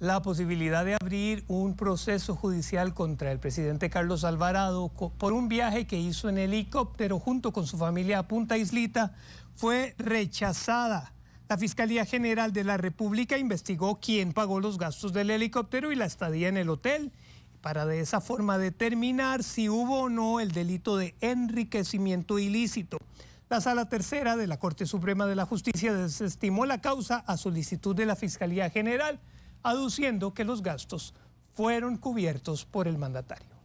la posibilidad de abrir un proceso judicial contra el presidente Carlos Alvarado por un viaje que hizo en helicóptero junto con su familia a Punta Islita fue rechazada. La Fiscalía General de la República investigó quién pagó los gastos del helicóptero y la estadía en el hotel, para de esa forma determinar si hubo o no el delito de enriquecimiento ilícito. La Sala Tercera de la Corte Suprema de la Justicia desestimó la causa a solicitud de la Fiscalía General, aduciendo que los gastos fueron cubiertos por el mandatario.